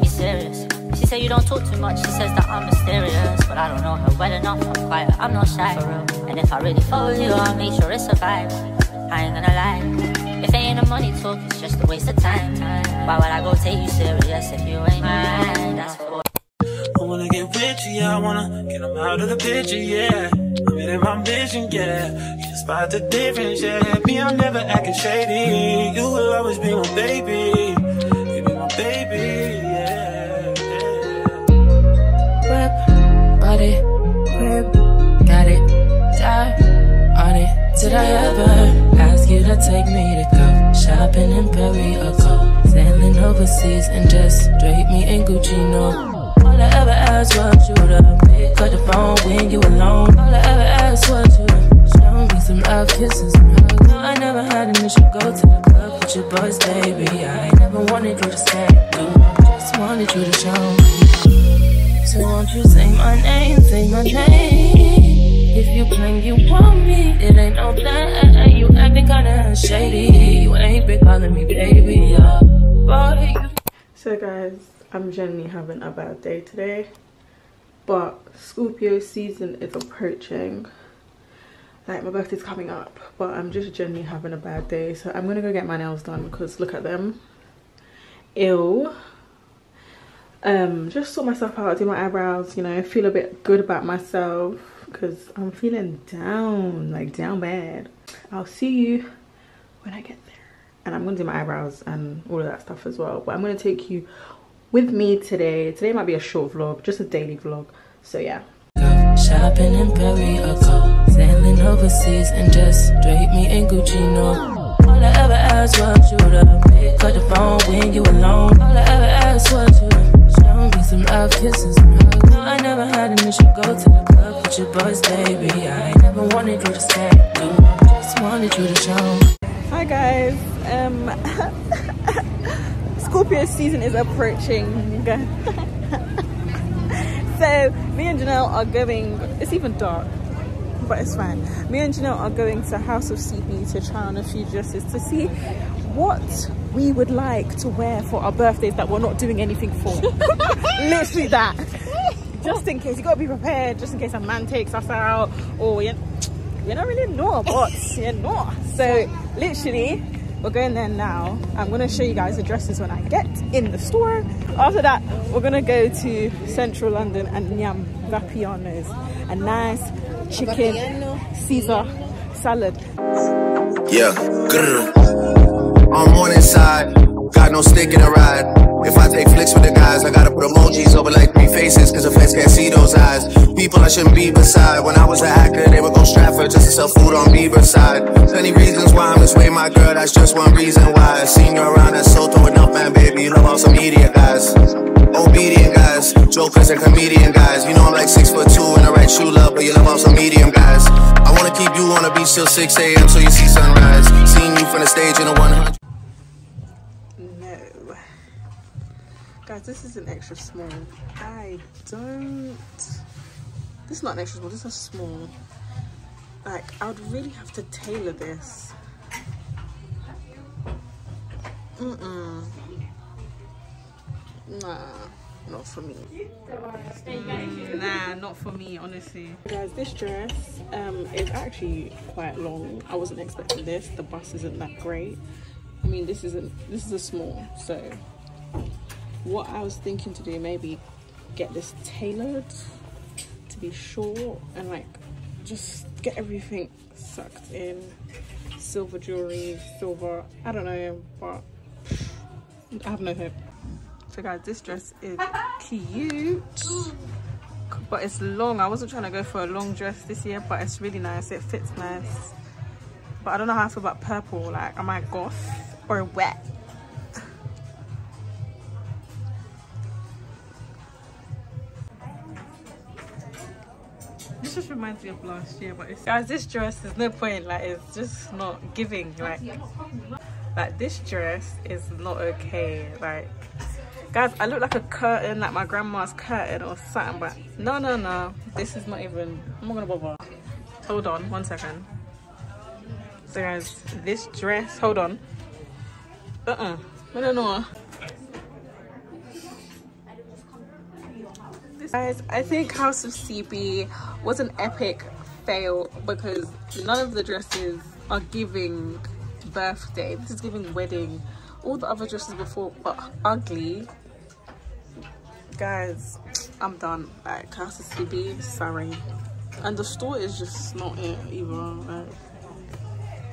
take me serious. She said you don't talk too much, she says that I'm mysterious. But I don't know her well enough, I'm quiet, I'm not shy for real. And if I really follow you, I'll make sure it's a vibe. I ain't gonna lie, if ain't a money talk, it's just a waste of time. Why would I go take you serious if you ain't mine? That's for I wanna get with you, yeah, I wanna get them out of the picture, yeah. I'm in my vision, yeah. You spot the difference, yeah. Me, I'm never acting shady. You will always be my baby. You be my baby, yeah. Rip, body, rip, got it, die on it. Did I ever ask you to take me to go shopping in Perry or go sailing overseas and just drape me in Gucci? No. All I ever asked was you to pick up the phone when you alone. All I ever asked was you to show me some love, kisses, some hugs. No, I never had an issue, go to the club with your boys, baby. I never wanted you to stay, just wanted you to show me. So won't you say my name, say my name? If you claim you want me, it ain't no plan. You acting kinda shady, you ain't been calling me baby, yeah. Boy, you. So guys, I'm generally having a bad day today, but Scorpio season is approaching. Like, my birthday's coming up, but I'm just generally having a bad day. So I'm gonna go get my nails done because look at them. Ew. Just sort myself out, do my eyebrows, you know, feel a bit good about myself because I'm feeling down, like down bad. I'll see you when I get there. And I'm gonna do my eyebrows and all of that stuff as well. But I'm gonna take you with me today. Today might be a short vlog, just a daily vlog. So yeah. Shopping in Paris or go sailing overseas and just drape me in Gucci, no. All I ever asked was you to pick up the phone when you alone. All I ever asked was you to show me some love, kisses, some hugs. No, I never had an issue, go to the club with your boys, baby. I ain't never wanted you to stay, I just wanted you to show me. Hi guys, Scorpio season is approaching. So me and Janelle are going, it's even dark, but it's fine. Me and Janelle are going to House of CB to try on a few dresses to see what we would like to wear for our birthdays that we're not doing anything for. Literally that. Just in case, you gotta be prepared, just in case a man takes us out, or you don't really know what, you know. So literally, we're going there now. I'm gonna show you guys the dresses when I get in the store. After that, we're gonna go to central London and Nyam Vapiano's, a nice chicken Caesar salad. Yeah, I'm on inside, got no stick in a ride. If I take flicks with the guys, I gotta put emojis over like 3 faces, cause the feds can't see those eyes. People I shouldn't be beside. When I was a hacker, they would go Stratford just to sell food on Beaver's side. Plenty reasons why I'm this way, my girl, that's just one reason why. I seen you around that so throwing up, man, baby. You love all some idiot guys, obedient guys, jokers and comedian guys. You know I'm like 6'2" and I write true love, but you love all some medium guys. I wanna keep you on the beach till 6 AM so you see sunrise. Seen you from the stage in a 100. Guys, this is an extra small. This is not an extra small, this is a small. Like, I would really have to tailor this. Nah, not for me. Nah, not for me, honestly. Guys, this dress is actually quite long. I wasn't expecting this. The bust isn't that great. I mean, this is a small, so. What I was thinking to do, maybe get this tailored to be short and like just get everything sucked in. Silver jewelry, silver, I don't know, but I have no hope. So guys, this dress is cute, but it's long. I wasn't trying to go for a long dress this year, but it's really nice, it fits nice. But I don't know how I feel about purple, like am I goth or wet? This just reminds me of last year, but it's, guys, this dress, there's no point, like it's just not giving. Like this dress is not okay. Like guys, I look like a curtain, like my grandma's curtain or something, but no, this is not even, I'm not gonna bother. Hold on one second. So guys, this dress, hold on. I don't know. Guys, I think House of CB was an epic fail because none of the dresses are giving birthday. This is giving wedding. All the other dresses before were ugly. Guys, I'm done. Like, House of CB, sorry. And the store is just not it either.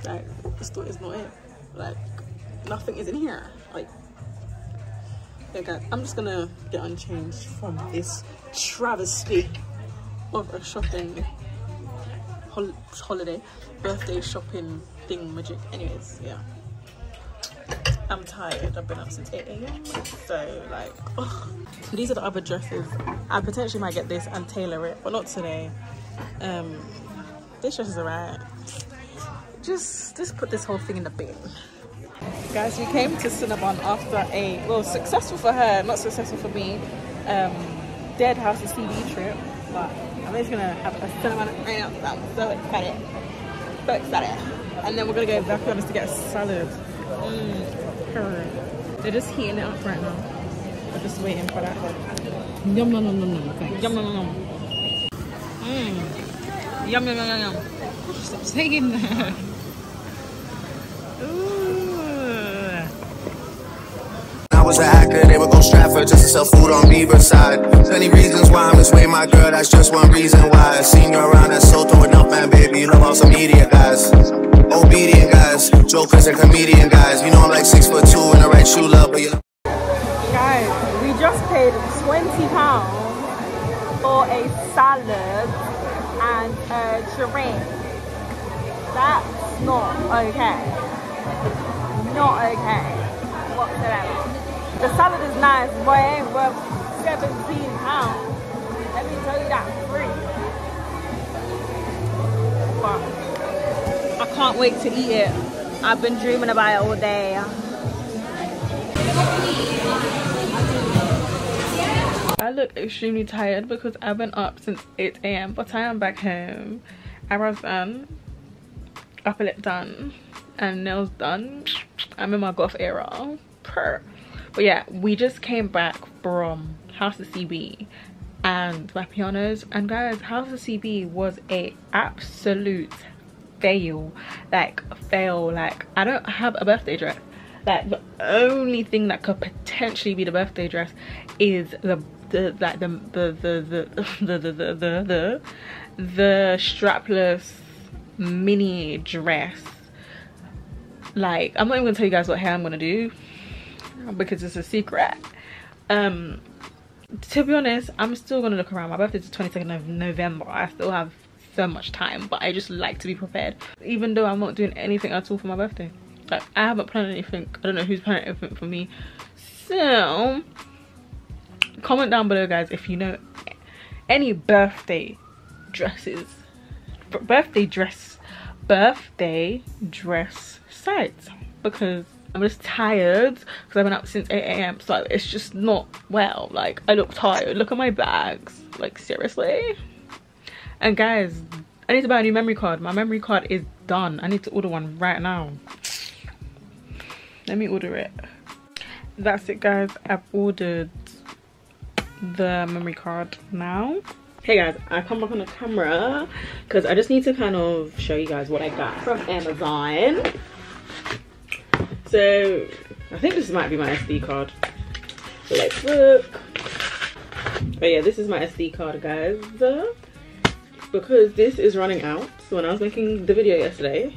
Like the store is not it. Like, nothing is in here. Like, yeah, guys, I'm just gonna get unchanged from this travesty of a shopping holiday, birthday shopping thing magic. Anyways, yeah. I'm tired. I've been up since 8 AM, so like, ugh. These are the other dresses. I potentially might get this and tailor it, but not today. This dress is alright. Just put this whole thing in the bin. Guys, we came to Cinnabon after a, well, successful for her, not successful for me, dead House of CB trip, but I'm just gonna have a Cinnabon right now. I'm so excited, so excited. And then we're gonna go back on us to get a salad. They're just heating it up right now. I'm just waiting for that. Yum yum yum yum yum. Yum yum yum. Yum yum yum yum. Stop saying that. Ooh. I was a hacker. They were gon' Stratford just to sell food on Bieber's side. Many reasons why I'm this way, my girl. That's just one reason why. I seen you around that so throwing up, man, baby. You love all some media guys. Obedient guys, jokers and comedian guys. You know I'm like 6'2" and I write true love, but you. Guys, we just paid £20 for a salad and a drink. That's not okay. Not okay whatsoever. The salad is nice, but it ain't worth £17. Let me tell you that free. But I can't wait to eat it. I've been dreaming about it all day. I look extremely tired because I've been up since 8 AM, but I am back home. Eyebrows done, upper lip done, and nails done. I'm in my goth era. Purr. But yeah, we just came back from House of CB and my pianos. And guys, House of CB was a absolute fail, like fail. Like, I don't have a birthday dress. Like, the only thing that could potentially be the birthday dress is the strapless mini dress. Like, I'm not even gonna tell you guys what hair I'm gonna do because it's a secret. To be honest, I'm still gonna look around. My birthday's the 22nd of November. I still have so much time, but I just like to be prepared, even though I'm not doing anything at all for my birthday. Like, I haven't planned anything. I don't know who's planning anything for me, so comment down below, guys, if you know any birthday dresses, birthday dress sites, because I'm just tired because I've been up since 8 AM, so it's just not well. Like, I look tired. Look at my bags. Like, seriously. And guys, I need to buy a new memory card. My memory card is done. I need to order one right now. Let me order it. That's it, guys. I've ordered the memory card now. Hey guys, I come back on the camera because I just need to kind of show you guys what I got from Amazon. So I think this might be my SD card. Let's look. Oh yeah, this is my SD card, guys. Because this is running out. So when I was making the video yesterday,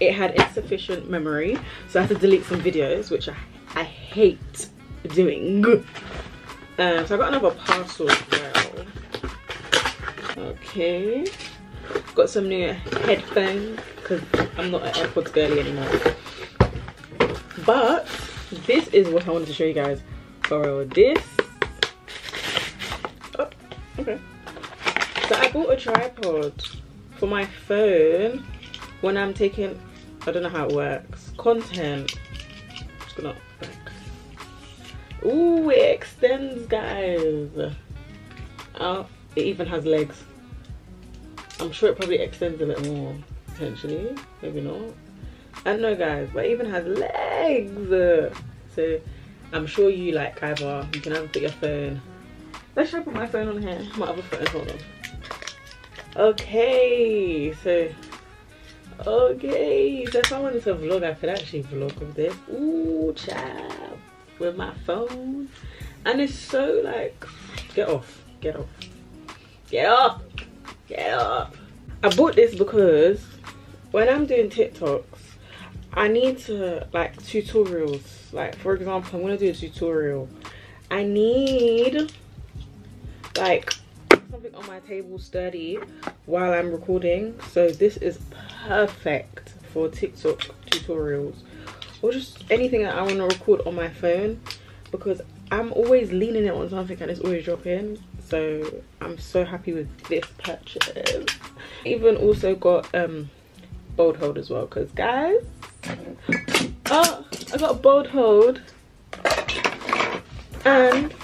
it had insufficient memory, so I had to delete some videos, which I hate doing. So I got another parcel as well. Okay, got some new headphones because I'm not an AirPods girly anymore. But this is what I wanted to show you guys. For this, oh, okay. So I bought a tripod for my phone when I'm taking, I don't know how it works, content. I'm just gonna, like, ooh, it extends, guys. Oh, it even has legs. I'm sure it probably extends a bit more, potentially, maybe not. I don't know, guys, but it even has legs. So I'm sure you, like, either you can either put your phone Let's try to put my phone on here. My other phone, hold on. Okay, so if I wanted to vlog, I could actually vlog with this. Ooh, child, with my phone. And it's so like, get off. I bought this because when I'm doing TikToks, I need to like tutorials. Like for example, I'm gonna do a tutorial. I need like something on my table sturdy while I'm recording. So this is perfect for TikTok tutorials or just anything that I want to record on my phone, because I'm always leaning it on something and it's always dropping. So I'm so happy with this purchase. Even also got bold hold as well, because guys, oh, I got a bold hold, and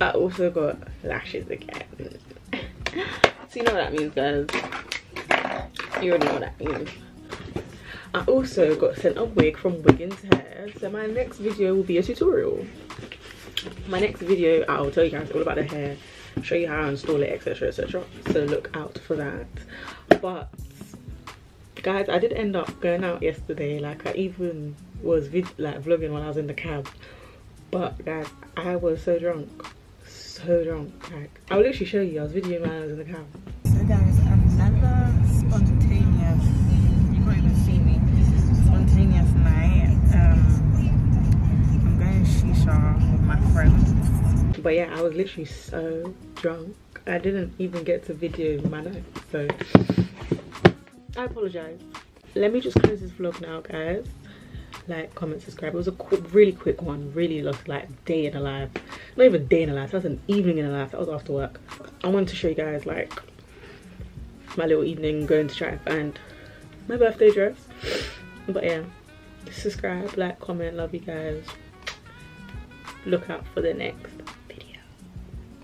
I also got lashes again. So you know what that means, guys. You already know what that means. I also got sent a wig from Wiggins Hair. So my next video will be a tutorial. My next video, I'll tell you guys all about the hair, show you how I install it, etc, etc. So look out for that. But guys, I did end up going out yesterday. Like I even was like vlogging when I was in the cab. But guys, I was so drunk. So drunk, like I'll literally show you. I was videoing when I was in the cab. So guys, I'm never spontaneous. You can't even see me. Spontaneous night. I'm going to shisha with my friends. But yeah, I was literally so drunk. I didn't even get to video my night, so I apologize. Let me just close this vlog now, guys. Like, comment, subscribe. It was a really quick one. Really lost like day in the life. Not even day in the life. That was an evening in the life. That was after work. I wanted to show you guys like my little evening going to try and find my birthday dress. But yeah, subscribe, like, comment. Love you guys. Look out for the next video.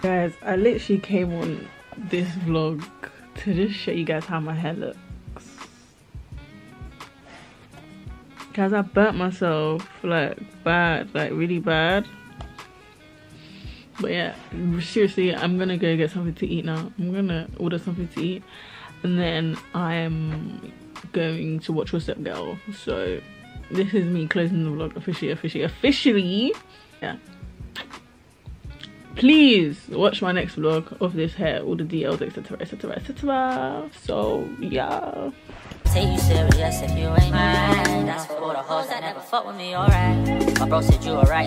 Guys, I literally came on this vlog to just show you guys how my hair looks. Guys, I burnt myself like bad, like really bad. But yeah, seriously, I'm gonna go get something to eat now. I'm gonna order something to eat, and then I'm going to watch What's Up Girl. So this is me closing the vlog officially. Yeah, please watch my next vlog of this hair, all the details, etc, etc, etc. So yeah, say you serious if you ain't mine. That's for the hoes that never fuck with me, alright. My bro said you alright.